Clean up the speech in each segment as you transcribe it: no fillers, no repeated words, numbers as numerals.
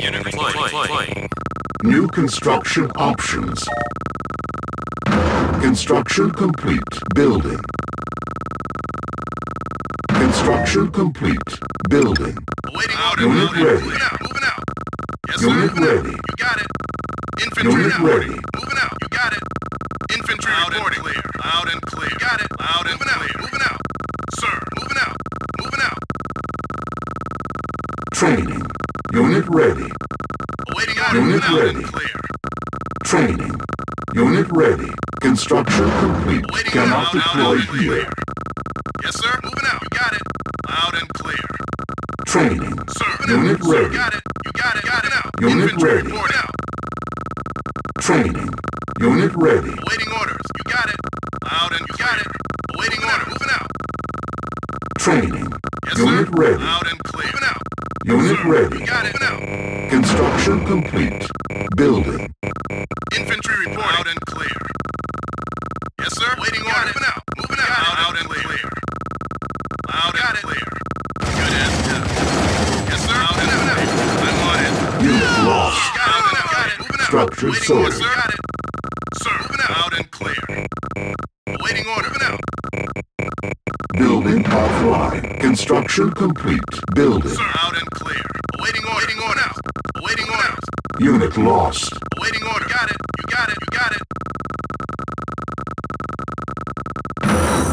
Unit deployed. New construction options. Construction complete. Building. Construction complete. Building. Waiting order. Unit ready. Moving out. Moving out. Yes, Unit sir. Ready. You got it. Infantry Unit out. Ready. Moving out. You got it. Infantry loud reporting. And clear. Loud and clear. Got it. Loud and moving clear. Out. Moving out. Sir. Moving out. Moving out. Training. Unit ready. Awaiting order. Unit loud ready. And clear. Training. Unit ready. Construction complete. Awaiting cannot deploy here. Yes, sir. Moving out. You got it. Loud and clear. Training. Sir. Unit ready. You got it. You got it. Got it out. Unit Infantry ready. Out. Training. Unit ready. Awaiting orders. You got it. Loud and you got it. Awaiting order. Moving out. Training. Yes, Unit sir. Ready. Loud and clear. Moving out. Unit sir, ready. You got it. Moving out. Construction complete. Building. Infantry report. Loud and clear. Yes, sir. Waiting order. Moving out. Moving out. Loud and clear. Loud and clear. Good answer. Yes, sir. Loud and clear. Unwanted. You've lost. Got it. Moving out. Structure sold. Sir. Got it. Sir. Moving out. Loud and clear. Waiting order. Moving out. Building offline. Construction complete. Building. Sir. Loud and clear. Waiting order. Waiting order. Out. Waiting order. Out. Unit lost. Waiting order. Got it. You got it. You got it.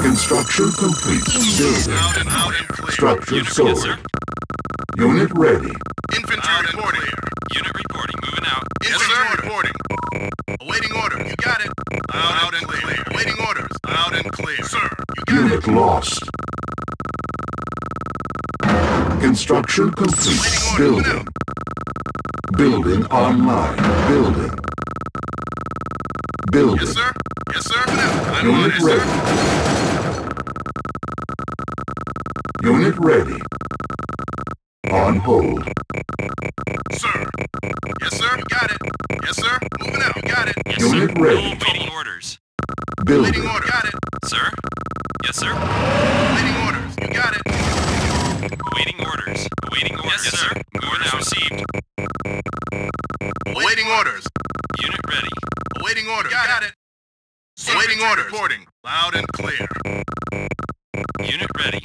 Construction complete. Building. Out and clear. Structure sold. Yes, Unit ready. Infantry out reporting. Unit reporting. Moving out. Infantry yes, sir. Reporting. Awaiting order. You got it. Out and clear. Waiting orders. Out and clear. Sir. You got Unit it. Lost. Construction complete. Building. Building online. Building. Building. Yes, sir. Yes, sir. I'm Unit on ready. Sir. Unit ready. On hold. Sir. Yes, sir. You got it. Yes, sir. Moving out. You got it. Yes, Unit sir. Ready. No waiting orders. Building. Waiting order. Got it. Sir. Yes, sir. Waiting orders. You got it. Waiting orders. Waiting orders. Yes, sir. Orders received. Waiting orders. Unit ready. Awaiting order. Got it. Awaiting orders. Reporting. Loud and clear. Unit ready.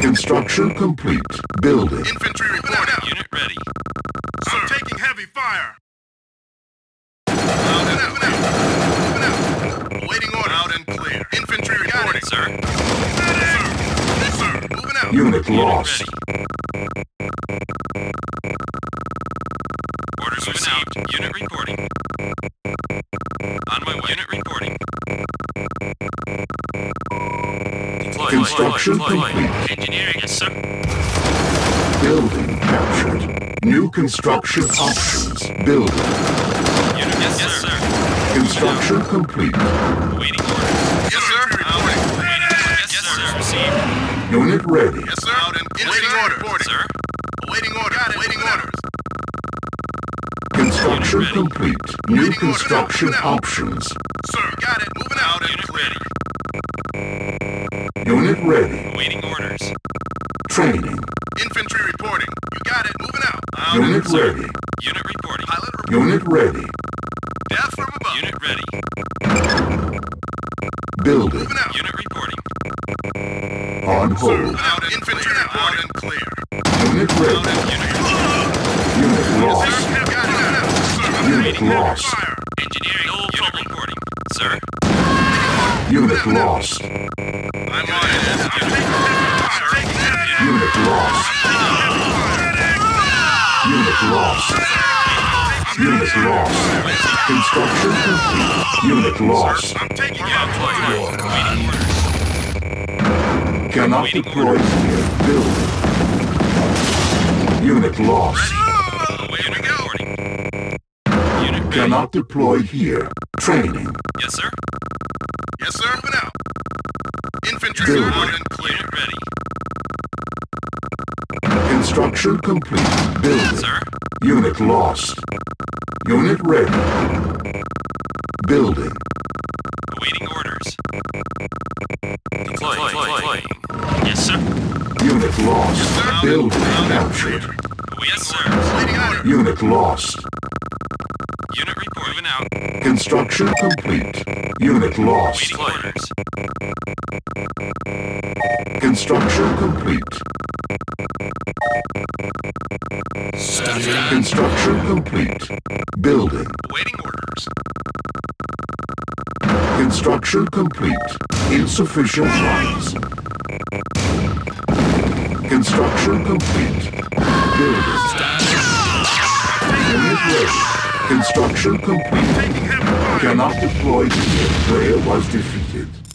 Construction complete. Building. Infantry reporting. Unit ready. Sir. I'm taking heavy fire. Loud and out. Moving out. Awaiting order. Loud and clear. Infantry reporting, sir. Sir. Sir. Moving out. Unit lost. Unit ready. Orders received. Unit reporting. On my way. Unit reporting. Deploy, Construction deploy, deploy, deploy. Complete. Engineering, yes, sir. Building captured. New construction options. Building. Unit, yes, yes, sir. Construction complete. Waiting orders. Yes, sir. Reporting. Yes, yes, sir. Received. Unit ready. Yes, sir. Out and waiting order. Reporting. Sir. Waiting order. Got it. Waiting orders. Construction complete. New waiting construction order, out, options. Sir, got it. Moving out. Unit ready. Unit ready. Waiting orders. Training. Infantry reporting. You got it. Moving out. Out Unit and ready. Unit reporting. Pilot reporting. Unit ready. Death from above. Unit ready. Building. Moving out. Unit reporting. On hold. Sir, out and infantry clear. Reporting. Out and clear. Unit ready. Out and unit Unit lost. Yes, sir. Unit lost. Fire. Engineering old unit reporting, sir. Unit lost. I'm on it. Unit lost. Unit lost. Unit lost. Construction complete. Unit lost. I'm taking out orders. Cannot deploy here. Building. Unit lost. Unit reporting. Cannot deploy here. Training. Yes, sir. Yes, sir. Moving out. Infantry loud and clear. Unit ready. Construction complete. Building. Yes, sir. Unit lost. Unit ready. Building. Awaiting orders. Deploy. Yes, sir. Unit lost. Yes, sir. Building captured. Yes, sir. Unit lost. Unit reporting out. Construction complete. Unit lost. Construction complete. Construction complete. Building. Waiting orders. Construction complete. Insufficient funds. Construction complete. Building. Unit ready. Construction complete. Cannot deploy. The player was defeated.